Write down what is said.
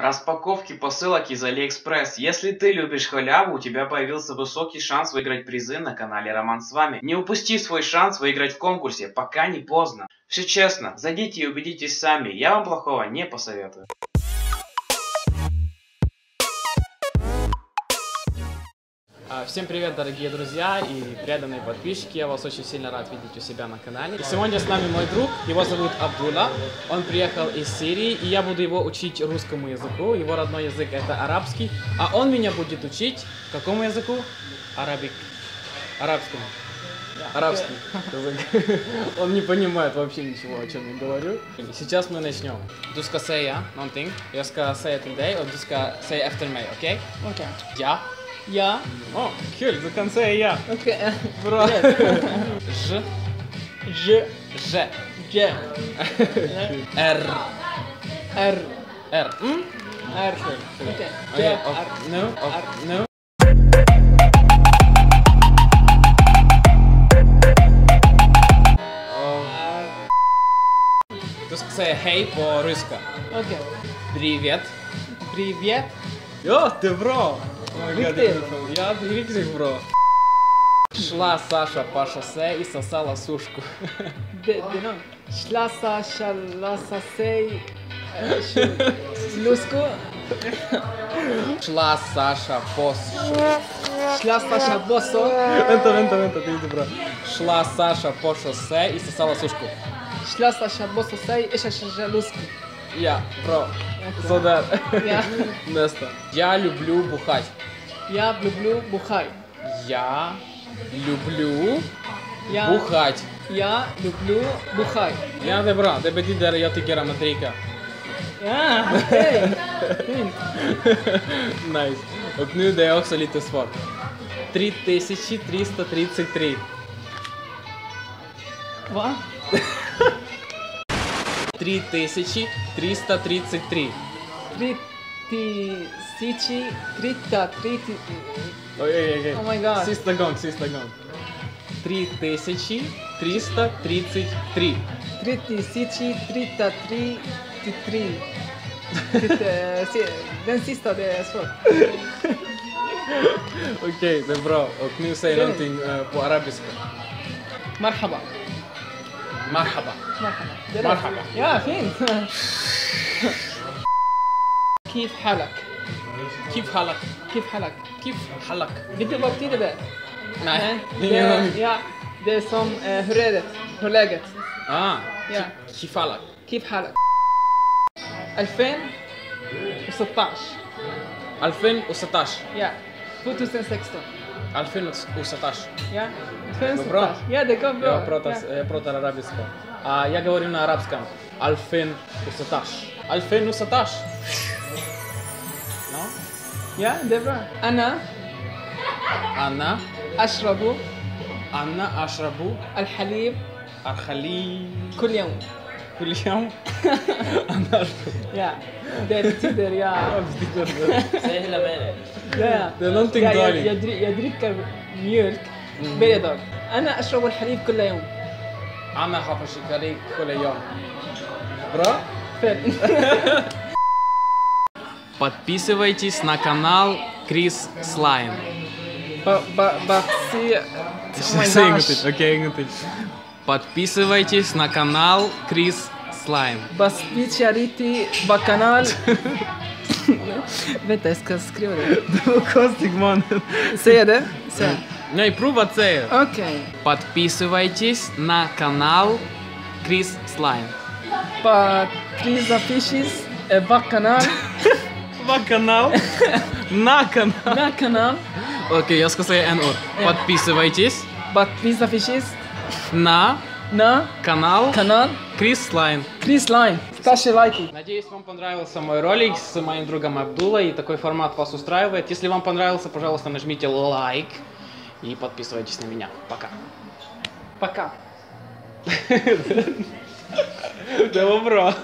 Распаковки посылок из Алиэкспресс. Если ты любишь халяву, у тебя появился высокий шанс выиграть призы на канале Роман с вами. Не упусти свой шанс выиграть в конкурсе, пока не поздно. Все честно, зайдите и убедитесь сами, я вам плохого не посоветую. Всем привет, дорогие друзья и преданные подписчики, я вас очень сильно рад видеть у себя на канале. И сегодня с нами мой друг, его зовут Абдулла, он приехал из Сирии, и я буду его учить русскому языку, его родной язык это арабский, а он меня будет учить какому языку? Арабскому. Арабский язык. Он не понимает вообще ничего, о чем я говорю. Сейчас мы начнем. Duska say yeah, one thing. Duska say today, or duska say after me, okay? Okay. Yeah. Я. О, хель, за конце я. Окей. Бро. Ж. Ж. Ж. Ж. Р. Р. Р. Р. Окей. Ну. Ну. Ты скажи хей по-русски. Окей. Привет. Привет. Йо, ты бро. Я Виктор, бро. Шла Саша по шоссе и сосала сушку. Шла Саша по шоссе слюску. Шла Саша по шоссе. Шла Саша по шоссе. Вента, ты иди, бро. Шла Саша по шоссе и сосала сушку. Шла Саша по шоссе и сосала сушку. Я, бро. Содар. Место. Я люблю бухать. Я люблю бухать. Я люблю бухать. Я люблю бухать. Я добра, тебе дидер, я ты гера матрика. Найс. Одну даю солитый спорт. 3333. Ва? 3333. 3333. Ой-ой-ой. О май гад. Систагон. 3333. 3333. Dentista de sport. Окей, добро. Окей, say something по-арабски. Мархаба. Мархаба. مرحبا يا فين كيف حالك بدي بطيء ده نعم يا ده سام هرادت يا كيف حالك 2016 يا 2016 يا 2016 يا ده كم يا بروتر عربيسكو. А я говорю на арабском. Альфин усаташ. Альфин усаташ. No? Я, добра. Анна. Ашрабу. Анна ашрабу. Аль-халиб. Аль-халиб. Кульям. Анна ашрабу. Я. Деритидер, я. Сехла беле. Я. Да, nothing darling. Я дрикка мьюрк. Беледок. Анна ашрабу аль-халиб кульям. أنا خافش كاري كل يوم. برا؟ Подписывайтесь на канал Крис Слайм. Подписывайтесь на канал Крис Слайм. Подписывайтесь на канал. Vete, ska skriva det. Det var konstigt mannen. Säg det? Säg. Nej, prova att säga. Okej. Подписывайтесь на канал Крис Слайм. Подписывайтесь на канал. На канал. На канал. Okej, jag ska säga en ord. Подписывайтесь. Подписывайтесь. На канал Крис Слайм. Ставьте лайки. Надеюсь, вам понравился мой ролик с моим другом Абдуллой, и такой формат вас устраивает. Если вам понравился, пожалуйста, нажмите лайк и подписывайтесь на меня. Пока. Да, бро.